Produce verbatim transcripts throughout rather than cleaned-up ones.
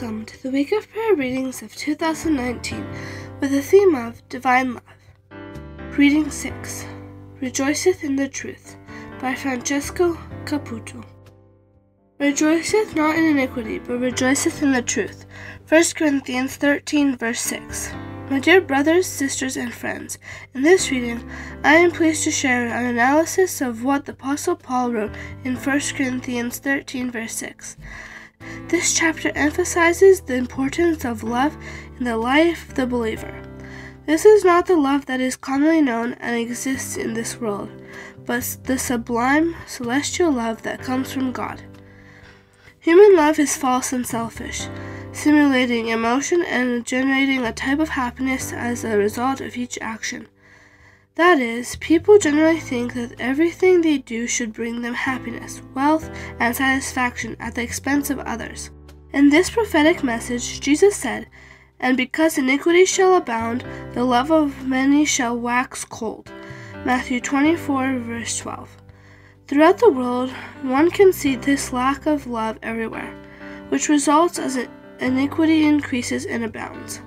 Welcome to the Week of Prayer Readings of two thousand nineteen with the theme of Divine Love. Reading six, Rejoiceth in the Truth, by Francesco Caputo. Rejoiceth not in iniquity, but rejoiceth in the truth. First Corinthians thirteen, verse six. My dear brothers, sisters, and friends, in this reading, I am pleased to share an analysis of what the Apostle Paul wrote in First Corinthians thirteen, verse six. This chapter emphasizes the importance of love in the life of the believer. This is not the love that is commonly known and exists in this world, but the sublime, celestial love that comes from God. Human love is false and selfish, simulating emotion and generating a type of happiness as a result of each action. That is, people generally think that everything they do should bring them happiness, wealth, and satisfaction at the expense of others. In this prophetic message, Jesus said, "And because iniquity shall abound, the love of many shall wax cold." Matthew twenty-four, verse twelve. Throughout the world, one can see this lack of love everywhere, which results as iniquity increases and abounds.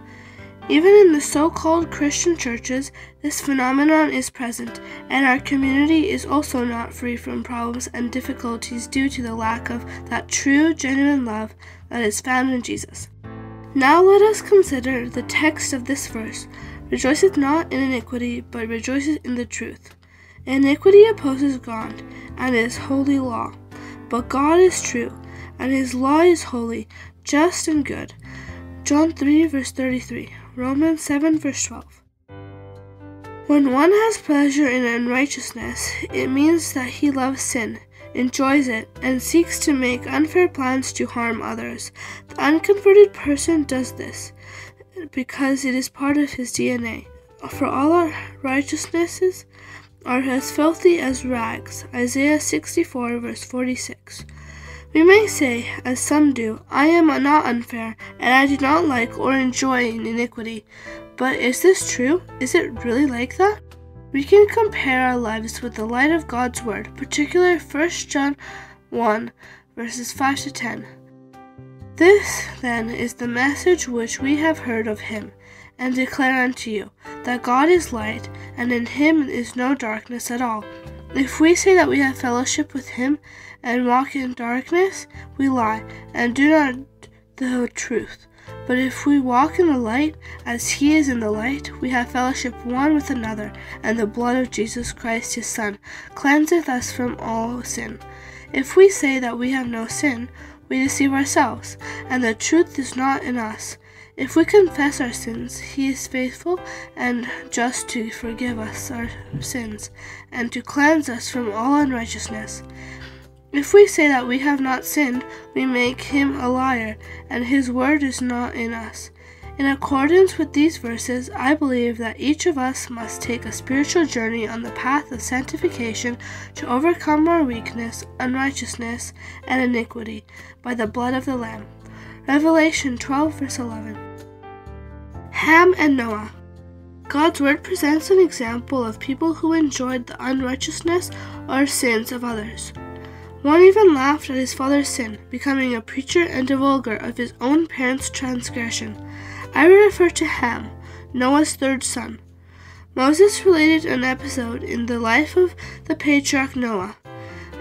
Even in the so-called Christian churches, this phenomenon is present, and our community is also not free from problems and difficulties due to the lack of that true, genuine love that is found in Jesus. Now let us consider the text of this verse, "Rejoiceth not in iniquity, but rejoiceth in the truth." Iniquity opposes God and His holy law, but God is true, and His law is holy, just, and good. John three, verse thirty-three. Romans seven, verse twelve. When one has pleasure in unrighteousness, it means that he loves sin, enjoys it, and seeks to make unfair plans to harm others. The unconverted person does this because it is part of his D N A. For all our righteousnesses are as filthy as rags. Isaiah sixty-four, verse forty-six. We may say, as some do, "I am not unfair, and I do not like or enjoy iniquity." But is this true? Is it really like that? We can compare our lives with the light of God's Word, particularly First John one, verses five to ten. This, then, is the message which we have heard of Him, and declare unto you, that God is light, and in Him is no darkness at all. If we say that we have fellowship with Him and walk in darkness, we lie and do not the truth. But if we walk in the light, as He is in the light, we have fellowship one with another, and the blood of Jesus Christ His Son cleanseth us from all sin. If we say that we have no sin, we deceive ourselves, and the truth is not in us. If we confess our sins, He is faithful and just to forgive us our sins and to cleanse us from all unrighteousness. If we say that we have not sinned, we make Him a liar, and His word is not in us. In accordance with these verses, I believe that each of us must take a spiritual journey on the path of sanctification to overcome our weakness, unrighteousness, and iniquity by the blood of the Lamb. Revelation twelve, verse eleven. Ham and Noah. God's Word presents an example of people who enjoyed the unrighteousness or sins of others. One even laughed at his father's sin, becoming a preacher and divulger of his own parents' transgression. I refer to Ham, Noah's third son. Moses related an episode in the life of the patriarch Noah,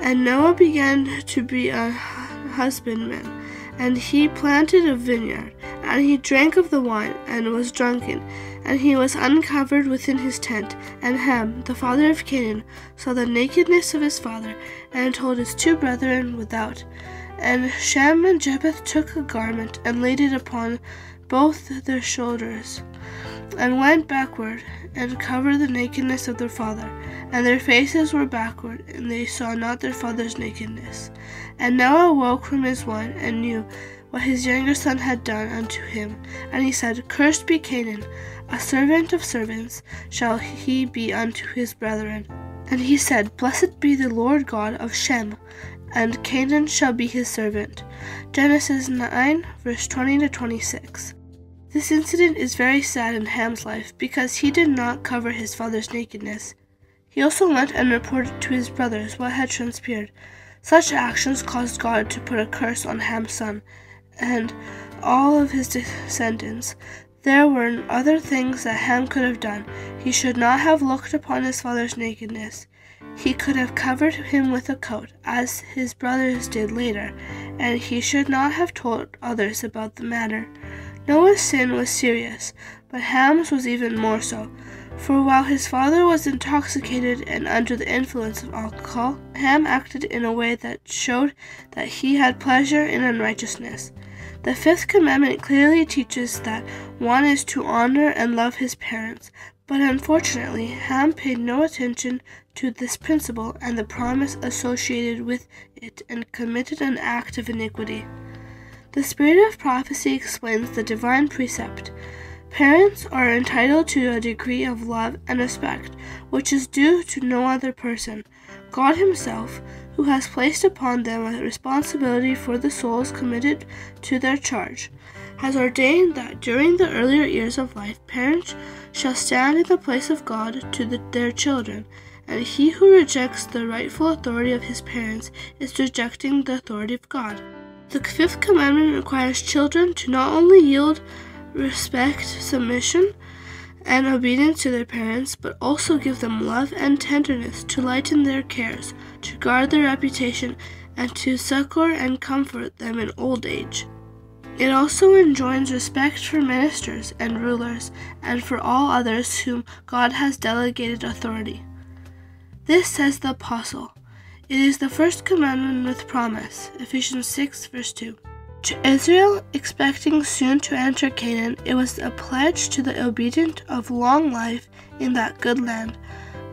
and Noah began to be a husbandman. And he planted a vineyard, and he drank of the wine, and was drunken, and he was uncovered within his tent. And Ham, the father of Canaan, saw the nakedness of his father, and told his two brethren without. And Shem and Japheth took a garment, and laid it upon both their shoulders, and went backward, and covered the nakedness of their father. And their faces were backward, and they saw not their father's nakedness. And Noah awoke from his wine, and knew what his younger son had done unto him. And he said, "Cursed be Canaan, a servant of servants shall he be unto his brethren." And he said, "Blessed be the Lord God of Shem, and Canaan shall be his servant." Genesis nine, verse twenty to twenty-six. This incident is very sad in Ham's life, because he did not cover his father's nakedness. He also went and reported to his brothers what had transpired. Such actions caused God to put a curse on Ham's son, and all of his descendants. There were other things that Ham could have done. He should not have looked upon his father's nakedness. He could have covered him with a coat, as his brothers did later, and he should not have told others about the matter. Noah's sin was serious, but Ham's was even more so. For while his father was intoxicated and under the influence of alcohol, Ham acted in a way that showed that he had pleasure in unrighteousness. The fifth commandment clearly teaches that one is to honor and love his parents, but unfortunately, Ham paid no attention to this principle and the promise associated with it and committed an act of iniquity. The spirit of prophecy explains the divine precept. Parents are entitled to a degree of love and respect, which is due to no other person. God Himself, who has placed upon them a responsibility for the souls committed to their charge, has ordained that during the earlier years of life, parents shall stand in the place of God to the, their children, and he who rejects the rightful authority of his parents is rejecting the authority of God. The fifth commandment requires children to not only yield respect, submission, and obedience to their parents, but also give them love and tenderness to lighten their cares, to guard their reputation, and to succor and comfort them in old age. It also enjoins respect for ministers and rulers, and for all others whom God has delegated authority. This says the Apostle. It is the first commandment with promise, Ephesians six, verse two. To Israel, expecting soon to enter Canaan, it was a pledge to the obedient of long life in that good land,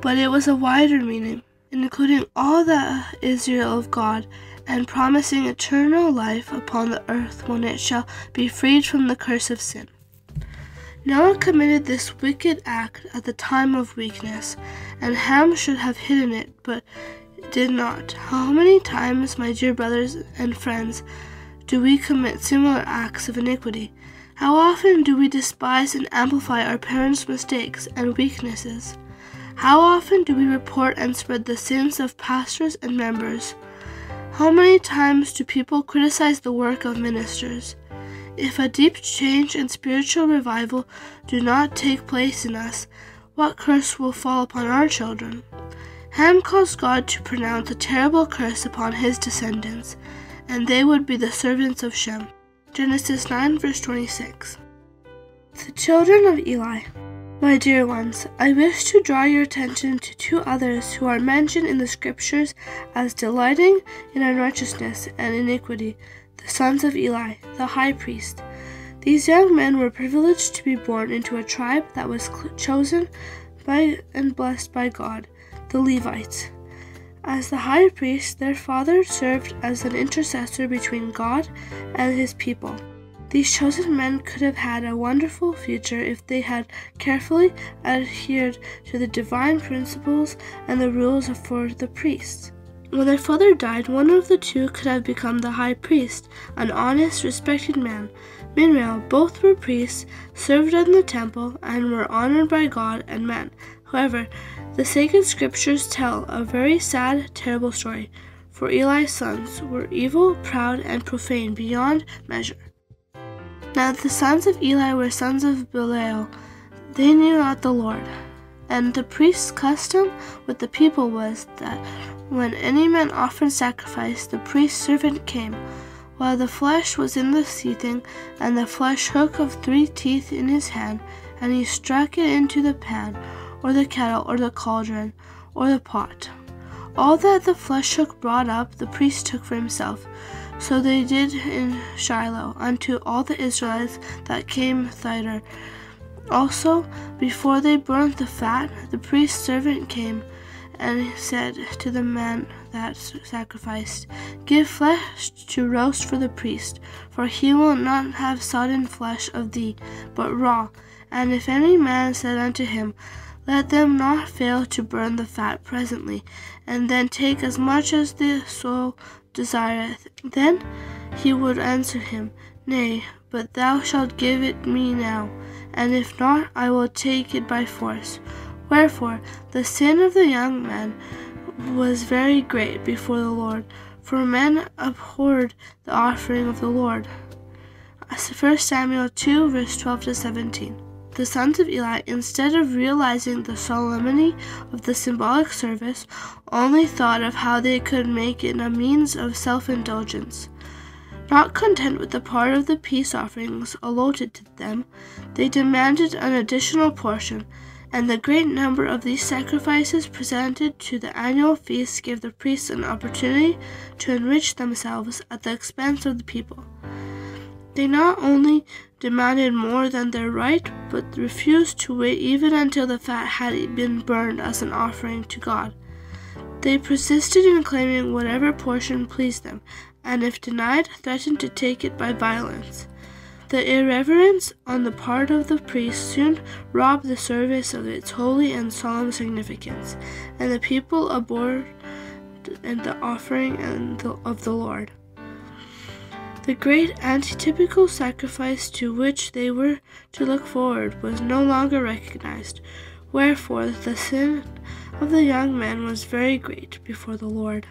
but it was a wider meaning, including all the Israel of God, and promising eternal life upon the earth when it shall be freed from the curse of sin. Noah committed this wicked act at the time of weakness, and Ham should have hidden it, but did not. How many times, my dear brothers and friends, do we commit similar acts of iniquity? How often do we despise and amplify our parents' mistakes and weaknesses? How often do we report and spread the sins of pastors and members? How many times do people criticize the work of ministers? If a deep change and spiritual revival do not take place in us, what curse will fall upon our children? Ham caused God to pronounce a terrible curse upon his descendants, and they would be the servants of Shem. Genesis nine, verse twenty-six. The children of Eli. My dear ones, I wish to draw your attention to two others who are mentioned in the Scriptures as delighting in unrighteousness and iniquity, the sons of Eli, the high priest. These young men were privileged to be born into a tribe that was chosen by and blessed by God, the Levites. As the high priest, their father served as an intercessor between God and his people. These chosen men could have had a wonderful future if they had carefully adhered to the divine principles and the rules for the priests. When their father died, one of the two could have become the high priest, an honest, respected man. Meanwhile, both were priests, served in the temple, and were honored by God and man. However, the sacred scriptures tell a very sad, terrible story, for Eli's sons were evil, proud, and profane beyond measure. Now the sons of Eli were sons of Belial. They knew not the Lord. And the priest's custom with the people was that when any man offered sacrifice, the priest's servant came, while the flesh was in the seething, and the flesh hook of three teeth in his hand, and he struck it into the pan, or the kettle, or the cauldron, or the pot. All that the flesh hook brought up, the priest took for himself. So they did in Shiloh unto all the Israelites that came thither. Also, before they burnt the fat, the priest's servant came and said to the man that sacrificed, Give flesh to roast for the priest, for he will not have sodden flesh of thee, but raw. And if any man said unto him, Let them not fail to burn the fat presently, and then take as much as the soul desireth, then he would answer him, Nay, but thou shalt give it me now, and if not, I will take it by force. Wherefore, the sin of the young men was very great before the Lord, for men abhorred the offering of the Lord. First Samuel two, verse twelve to seventeen. The sons of Eli, instead of realizing the solemnity of the symbolic service, only thought of how they could make it a means of self-indulgence. Not content with the part of the peace offerings allotted to them, they demanded an additional portion, and the great number of these sacrifices presented to the annual feast gave the priests an opportunity to enrich themselves at the expense of the people. They not only demanded more than their right, but refused to wait even until the fat had been burned as an offering to God. They persisted in claiming whatever portion pleased them, and if denied, threatened to take it by violence. The irreverence on the part of the priests soon robbed the service of its holy and solemn significance, and the people abhorred the offering of the Lord. The great antitypical sacrifice to which they were to look forward was no longer recognized. Wherefore, the sin of the young man was very great before the Lord.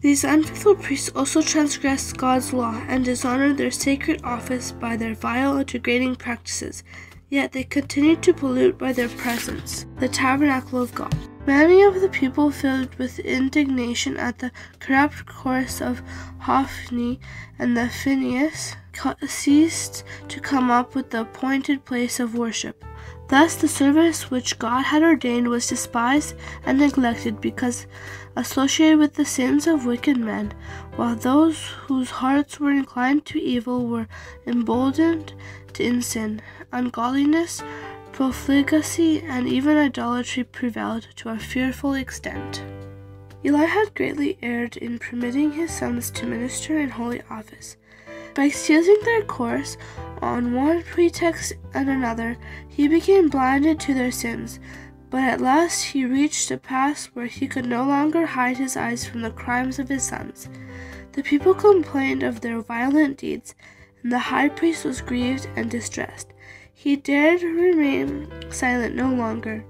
These unfaithful priests also transgressed God's law and dishonored their sacred office by their vile and degrading practices. Yet they continued to pollute by their presence the tabernacle of God. Many of the people, filled with indignation at the corrupt course of Hophni and the Phinehas, ceased to come up with the appointed place of worship. Thus the service which God had ordained was despised and neglected because associated with the sins of wicked men, while those whose hearts were inclined to evil were emboldened in sin, ungodliness, profligacy, and even idolatry prevailed to a fearful extent. Eli had greatly erred in permitting his sons to minister in holy office. By excusing their course on one pretext and another, he became blinded to their sins, but at last he reached a pass where he could no longer hide his eyes from the crimes of his sons. The people complained of their violent deeds, and the high priest was grieved and distressed. He dared remain silent no longer.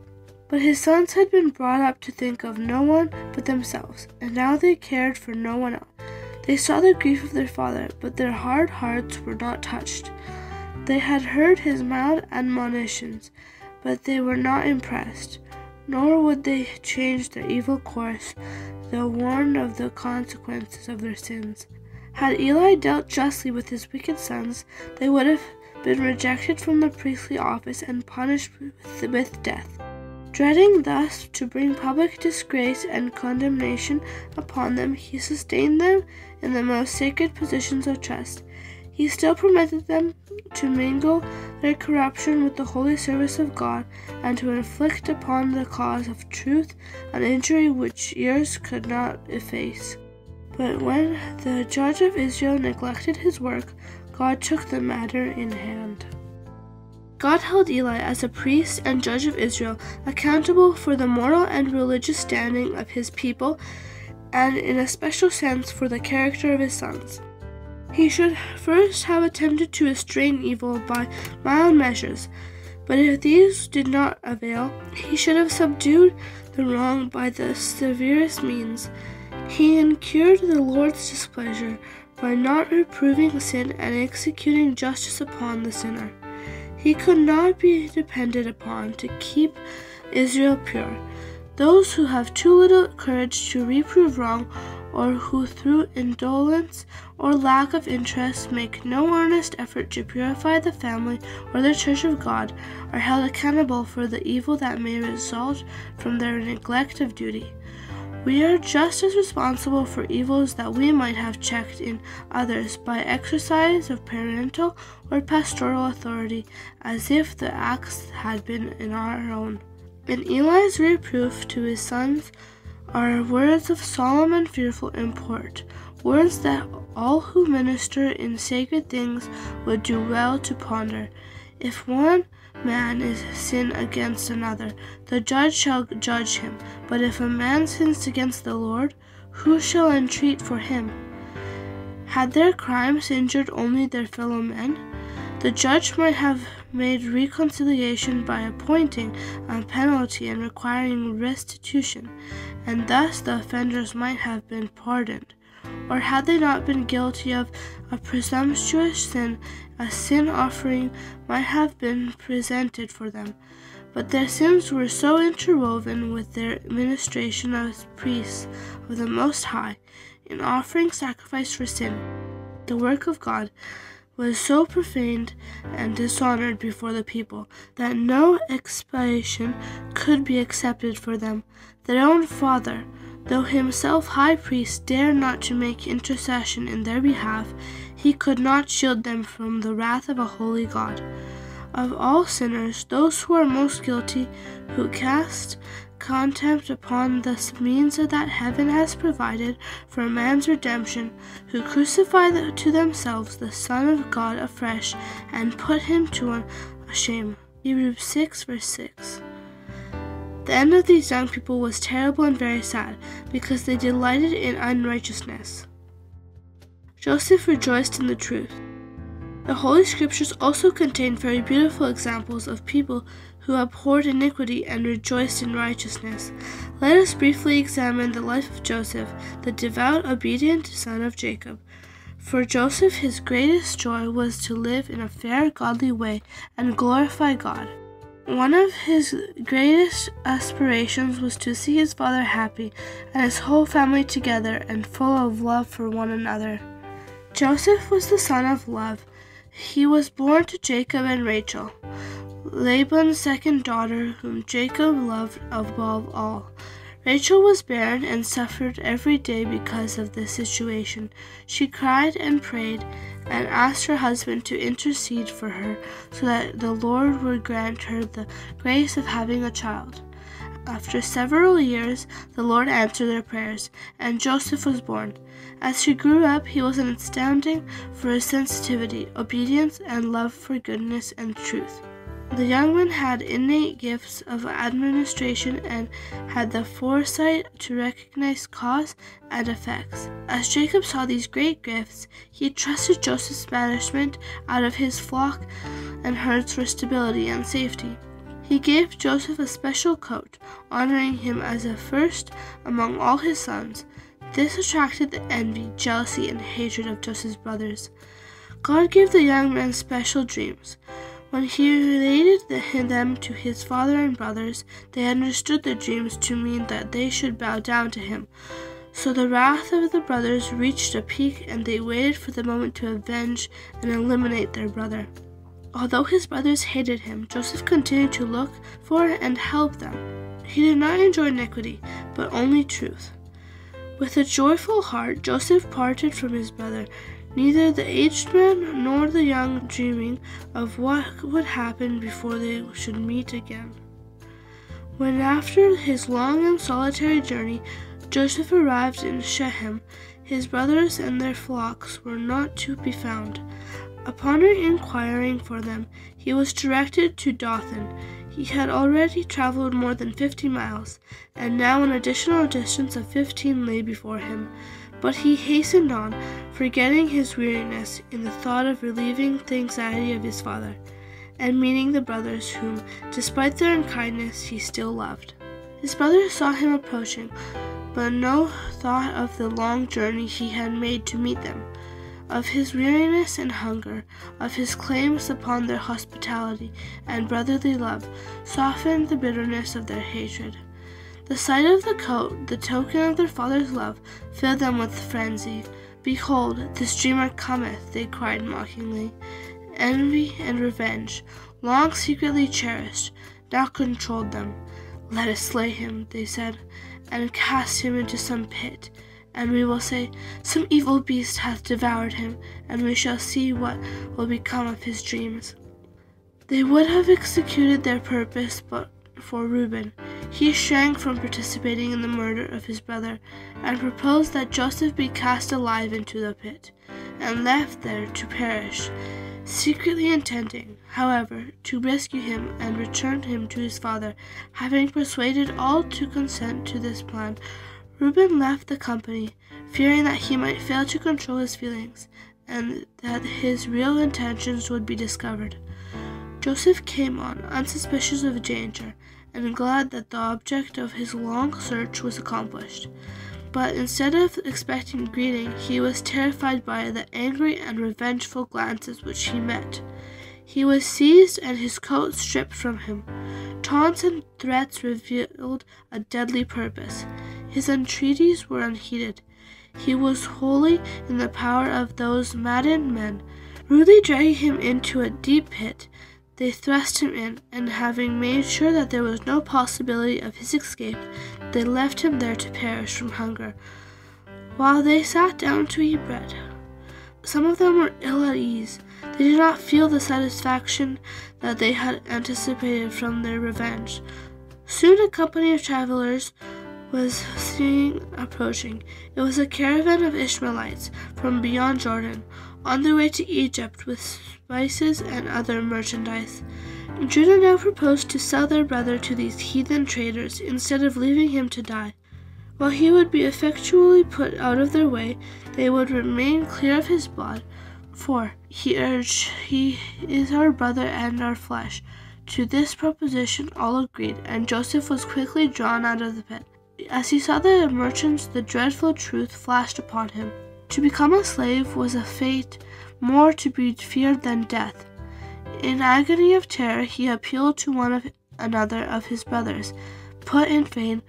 But his sons had been brought up to think of no one but themselves, and now they cared for no one else. They saw the grief of their father, but their hard hearts were not touched. They had heard his mild admonitions, but they were not impressed, nor would they change their evil course, though warned of the consequences of their sins. Had Eli dealt justly with his wicked sons, they would have been rejected from the priestly office and punished with death. Dreading thus to bring public disgrace and condemnation upon them, he sustained them in the most sacred positions of trust. He still permitted them to mingle their corruption with the holy service of God and to inflict upon the cause of truth an injury which years could not efface. But when the judge of Israel neglected his work, God took the matter in hand. God held Eli as a priest and judge of Israel accountable for the moral and religious standing of his people, and in a special sense for the character of his sons. He should first have attempted to restrain evil by mild measures, but if these did not avail, he should have subdued the wrong by the severest means. He incurred the Lord's displeasure by not reproving sin and executing justice upon the sinner. He could not be depended upon to keep Israel pure. Those who have too little courage to reprove wrong, or who through indolence or lack of interest make no earnest effort to purify the family or the church of God, are held accountable for the evil that may result from their neglect of duty. We are just as responsible for evils that we might have checked in others by exercise of parental or pastoral authority, as if the acts had been in our own. In Eli's reproof to his sons are words of solemn and fearful import, words that all who minister in sacred things would do well to ponder. If one man is sin against another, the judge shall judge him. But if a man sins against the Lord, who shall entreat for him? Had their crimes injured only their fellow men, the judge might have made reconciliation by appointing a penalty and requiring restitution, and thus the offenders might have been pardoned. or had they not been guilty of a presumptuous sin, a sin offering might have been presented for them. But their sins were so interwoven with their ministration as priests of the Most High, in offering sacrifice for sin, the work of God was so profaned and dishonored before the people that no expiation could be accepted for them. Their own father, though himself high priest, dared not to make intercession in their behalf. He could not shield them from the wrath of a holy God. Of all sinners, those who are most guilty, who cast contempt upon the means that heaven has provided for man's redemption, who crucify to themselves the Son of God afresh and put him to shame. Hebrews six, verse six. The end of these young people was terrible and very sad, because they delighted in unrighteousness. Joseph rejoiced in the truth. The Holy Scriptures also contain very beautiful examples of people who abhorred iniquity and rejoiced in righteousness. Let us briefly examine the life of Joseph, the devout, obedient son of Jacob. For Joseph, his greatest joy was to live in a fair, godly way and glorify God. One of his greatest aspirations was to see his father happy and his whole family together and full of love for one another. Joseph was the son of love. He was born to Jacob and Rachel, Laban's second daughter, whom Jacob loved above all. Rachel was barren and suffered every day because of this situation. She cried and prayed and asked her husband to intercede for her so that the Lord would grant her the grace of having a child. After several years, the Lord answered their prayers, and Joseph was born. As he grew up, he was astounding for his sensitivity, obedience, and love for goodness and truth. The young man had innate gifts of administration and had the foresight to recognize cause and effects. As Jacob saw these great gifts, he trusted Joseph's management out of his flock and herds for stability and safety. He gave Joseph a special coat, honoring him as a first among all his sons. This attracted the envy, jealousy, and hatred of Joseph's brothers. God gave the young man special dreams. When he related them to his father and brothers, they understood the dreams to mean that they should bow down to him. So the wrath of the brothers reached a peak, and they waited for the moment to avenge and eliminate their brother. Although his brothers hated him, Joseph continued to look for and help them. He did not enjoy iniquity, but only truth. With a joyful heart, Joseph parted from his brother. Neither the aged man nor the young dreaming of what would happen before they should meet again. When after his long and solitary journey, Joseph arrived in Shechem, his brothers and their flocks were not to be found. Upon inquiring for them, he was directed to Dothan. He had already traveled more than fifty miles, and now an additional distance of fifteen lay before him. But he hastened on, forgetting his weariness in the thought of relieving the anxiety of his father, and meeting the brothers whom, despite their unkindness, he still loved. His brothers saw him approaching, but no thought of the long journey he had made to meet them, of his weariness and hunger, of his claims upon their hospitality and brotherly love, softened the bitterness of their hatred. The sight of the coat, the token of their father's love, filled them with frenzy. "Behold, this dreamer cometh," they cried mockingly. Envy and revenge, long secretly cherished, now controlled them. "Let us slay him," they said, "and cast him into some pit. And we will say, some evil beast hath devoured him, and we shall see what will become of his dreams." They would have executed their purpose but for Reuben. He shrank from participating in the murder of his brother, and proposed that Joseph be cast alive into the pit, and left there to perish, secretly intending, however, to rescue him and return him to his father. Having persuaded all to consent to this plan, Reuben left the company, fearing that he might fail to control his feelings, and that his real intentions would be discovered. Joseph came on, unsuspicious of danger, and glad that the object of his long search was accomplished. But instead of expecting greeting, he was terrified by the angry and revengeful glances which he met. He was seized and his coat stripped from him. Taunts and threats revealed a deadly purpose. His entreaties were unheeded. He was wholly in the power of those maddened men. Rudely dragging him into a deep pit, they thrust him in, and having made sure that there was no possibility of his escape, they left him there to perish from hunger, while they sat down to eat bread. Some of them were ill at ease. They did not feel the satisfaction that they had anticipated from their revenge. Soon a company of travelers was seen approaching. It was a caravan of Ishmaelites from beyond Jordan, on their way to Egypt with spices and other merchandise. Judah now proposed to sell their brother to these heathen traders instead of leaving him to die. While he would be effectually put out of their way, they would remain clear of his blood, for, he urged, he is our brother and our flesh. To this proposition all agreed, and Joseph was quickly drawn out of the pit. As he saw the merchants, the dreadful truth flashed upon him. To become a slave was a fate more to be feared than death. In agony of terror, he appealed to one of another of his brothers, but in vain.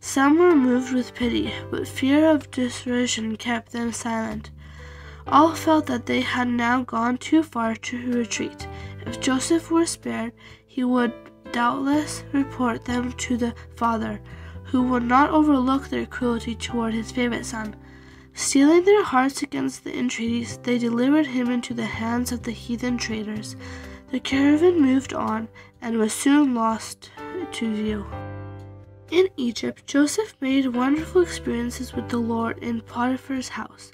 Some were moved with pity, but fear of desertion kept them silent. All felt that they had now gone too far to retreat. If Joseph were spared, he would doubtless report them to the father, who would not overlook their cruelty toward his favorite son. Steeling their hearts against the entreaties, they delivered him into the hands of the heathen traders. The caravan moved on and was soon lost to view. In Egypt, Joseph made wonderful experiences with the Lord in Potiphar's house.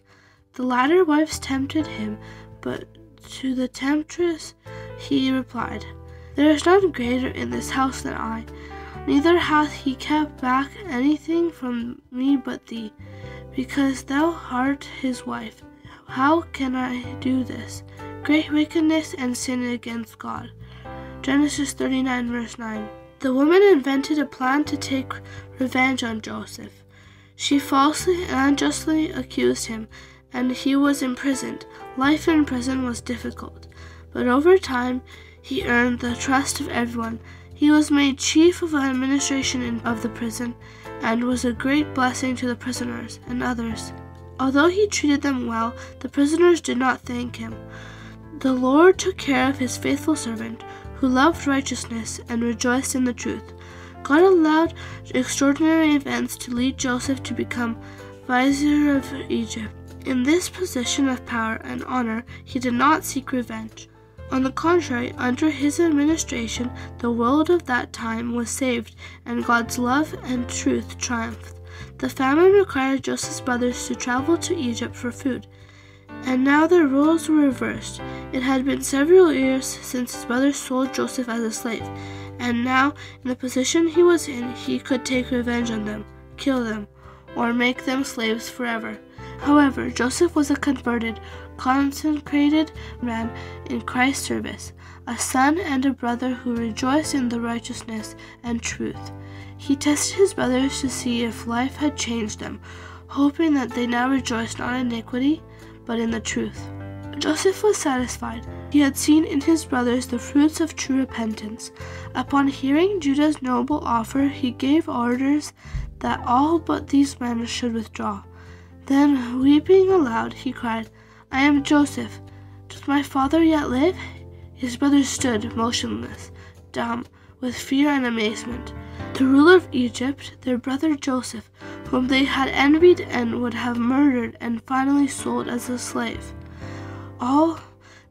The latter wives tempted him, but to the temptress he replied, "There is none greater in this house than I, neither hath he kept back anything from me but thee. Because thou art his wife, how can I do this? Great wickedness and sin against God." Genesis thirty-nine, verse nine. The woman invented a plan to take revenge on Joseph. She falsely and unjustly accused him, and he was imprisoned. Life in prison was difficult, but over time he earned the trust of everyone. He was made chief of administration of the prison, and was a great blessing to the prisoners and others. Although he treated them well, the prisoners did not thank him. The Lord took care of his faithful servant, who loved righteousness and rejoiced in the truth. God allowed extraordinary events to lead Joseph to become vizier of Egypt. In this position of power and honor, he did not seek revenge. On the contrary, under his administration, the world of that time was saved, and God's love and truth triumphed. The famine required Joseph's brothers to travel to Egypt for food, and now the roles were reversed. It had been several years since his brothers sold Joseph as a slave, and now, in the position he was in, he could take revenge on them, kill them, or make them slaves forever. However, Joseph was a converted, consecrated man in Christ's service, a son and a brother who rejoiced in the righteousness and truth. He tested his brothers to see if life had changed them, hoping that they now rejoiced not in iniquity, but in the truth. Joseph was satisfied. He had seen in his brothers the fruits of true repentance. Upon hearing Judah's noble offer, he gave orders that all but these men should withdraw. Then, weeping aloud, he cried, "I am Joseph. Does my father yet live?" His brothers stood motionless, dumb, with fear and amazement. The ruler of Egypt, their brother Joseph, whom they had envied and would have murdered and finally sold as a slave. All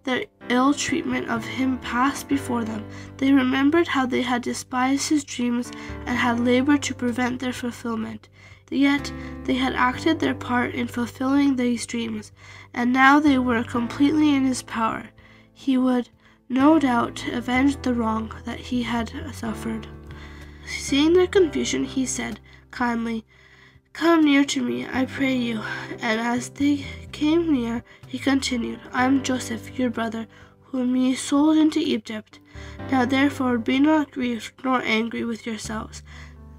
their ill treatment of him passed before them. They remembered how they had despised his dreams and had labored to prevent their fulfillment. Yet they had acted their part in fulfilling these dreams, and now they were completely in his power. He would, no doubt, avenge the wrong that he had suffered. Seeing their confusion, he said kindly, "Come near to me, I pray you." And as they came near, he continued, "I am Joseph, your brother, whom ye sold into Egypt. Now therefore be not grieved nor angry with yourselves,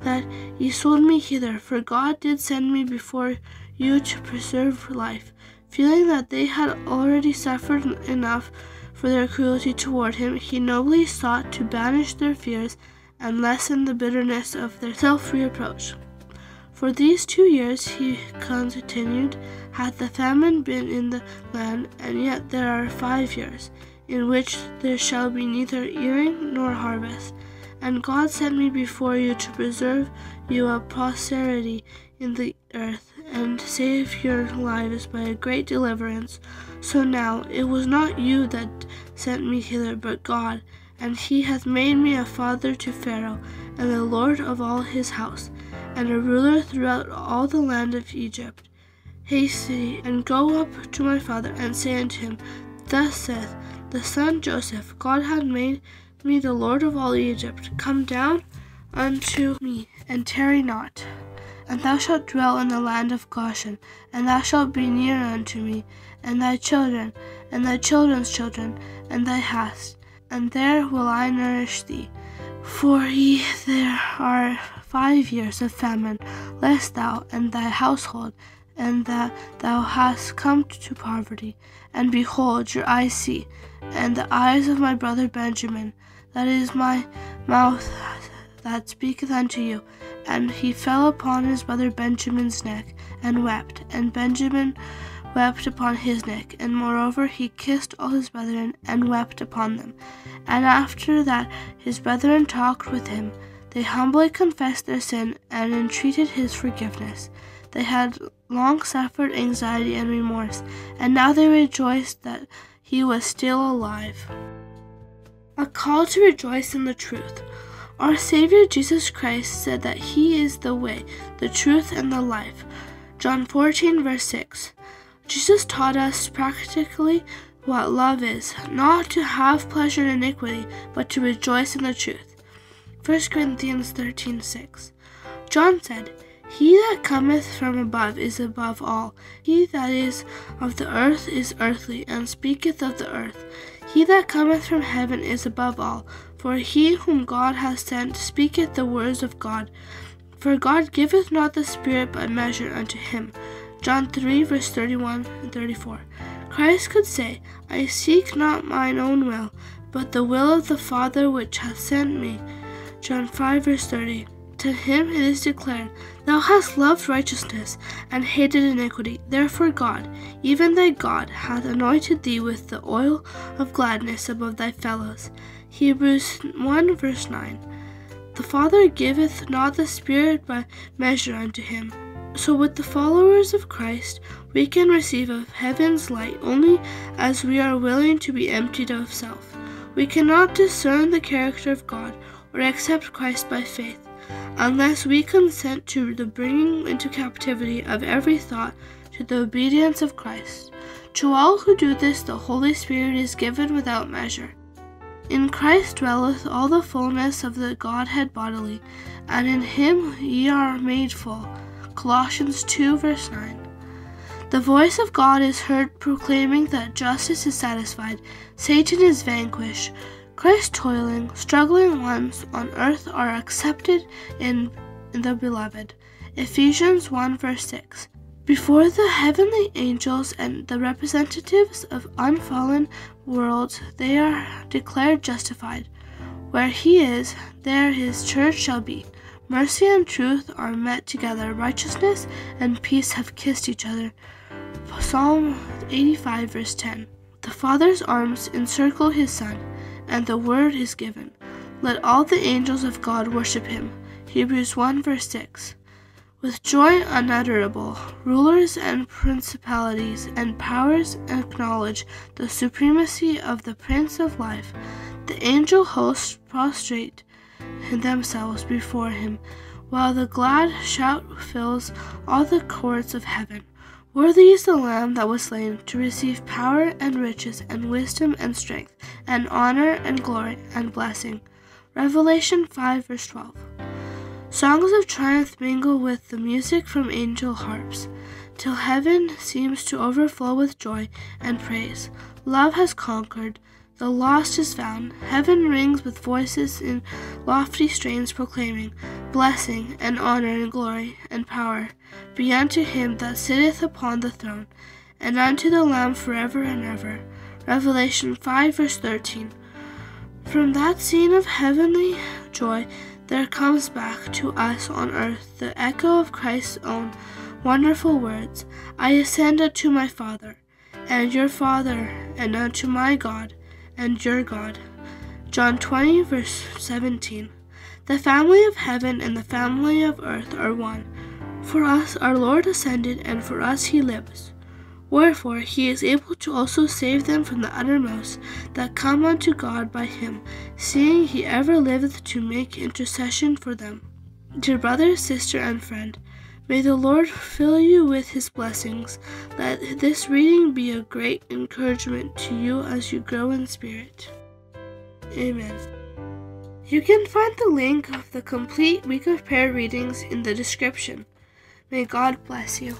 that ye sold me hither, for God did send me before you to preserve life. Feeling that they had already suffered enough for their cruelty toward him, he nobly sought to banish their fears and lessen the bitterness of their self-reproach. For these two years, he continued, hath the famine been in the land, and yet there are five years, in which there shall be neither earing nor harvest. And God sent me before you to preserve you a posterity in the earth, and save your lives by a great deliverance. So now it was not you that sent me hither, but God, and he hath made me a father to Pharaoh, and the lord of all his house, and a ruler throughout all the land of Egypt. Haste thee, and go up to my father, and say unto him, Thus saith the son Joseph, God hath made me the lord of all Egypt. Come down unto me, and tarry not. And thou shalt dwell in the land of Goshen, and thou shalt be near unto me, and thy children, and thy children's children, and thy house, and there will I nourish thee. For ye there are five years of famine, lest thou and thy household, and that thou hast come to poverty. And behold, your eyes see, and the eyes of my brother Benjamin, that is my mouth that speaketh unto you. And he fell upon his brother Benjamin's neck, and wept, and Benjamin wept upon his neck, and moreover he kissed all his brethren, and wept upon them. And after that his brethren talked with him. They humbly confessed their sin, and entreated his forgiveness. They had long suffered anxiety and remorse, and now they rejoiced that he was still alive. A call to rejoice in the truth. Our Savior Jesus Christ said that he is the way, the truth, and the life. John fourteen, verse six. Jesus taught us practically what love is, not to have pleasure in iniquity, but to rejoice in the truth. First Corinthians thirteen, six. John said, He that cometh from above is above all. He that is of the earth is earthly, and speaketh of the earth. He that cometh from heaven is above all. For he whom God hath sent speaketh the words of God. For God giveth not the Spirit by measure unto him. John three, verse thirty-one and thirty-four. Christ could say, I seek not mine own will, but the will of the Father which hath sent me. John five, verse thirty. To him it is declared, Thou hast loved righteousness, and hated iniquity. Therefore God, even thy God, hath anointed thee with the oil of gladness above thy fellows. Hebrews one, verse nine. The Father giveth not the Spirit by measure unto him. So with the followers of Christ, we can receive of heaven's light only as we are willing to be emptied of self. We cannot discern the character of God or accept Christ by faith, unless we consent to the bringing into captivity of every thought to the obedience of Christ. To all who do this, the Holy Spirit is given without measure. In Christ dwelleth all the fullness of the Godhead bodily, and in him ye are made full. Colossians two, verse nine. The voice of God is heard proclaiming that justice is satisfied, Satan is vanquished. Christ's toiling, struggling ones on earth are accepted in the Beloved. Ephesians one, verse six. Before the heavenly angels and the representatives of unfallen worlds, they are declared justified. Where he is, there his church shall be. Mercy and truth are met together. Righteousness and peace have kissed each other. Psalm eighty-five, verse ten. The Father's arms encircle his Son, and the Word is given. Let all the angels of God worship him. Hebrews one, verse six. With joy unutterable, rulers and principalities and powers acknowledge the supremacy of the Prince of Life. The angel hosts prostrate themselves before him, while the glad shout fills all the courts of heaven. Worthy is the Lamb that was slain to receive power and riches and wisdom and strength and honor and glory and blessing. Revelation five, verse twelve. Songs of triumph mingle with the music from angel harps, till heaven seems to overflow with joy and praise. Love has conquered, The lost is found. Heaven rings with voices in lofty strains proclaiming blessing and honor and glory and power be unto him that sitteth upon the throne, and unto the Lamb forever and ever. Revelation five, verse thirteen. From that scene of heavenly joy, there comes back to us on earth the echo of Christ's own wonderful words, I ascend unto my Father, and your Father, and unto my God, and your God. John twenty, verse seventeen. The family of heaven and the family of earth are one. For us our Lord ascended, and for us he lives. Wherefore he is able to also save them from the uttermost that come unto God by him, seeing he ever liveth to make intercession for them. Dear brother, sister, and friend, may the Lord fill you with his blessings. Let this reading be a great encouragement to you as you grow in spirit. Amen. You can find the link of the complete week of prayer readings in the description. May God bless you.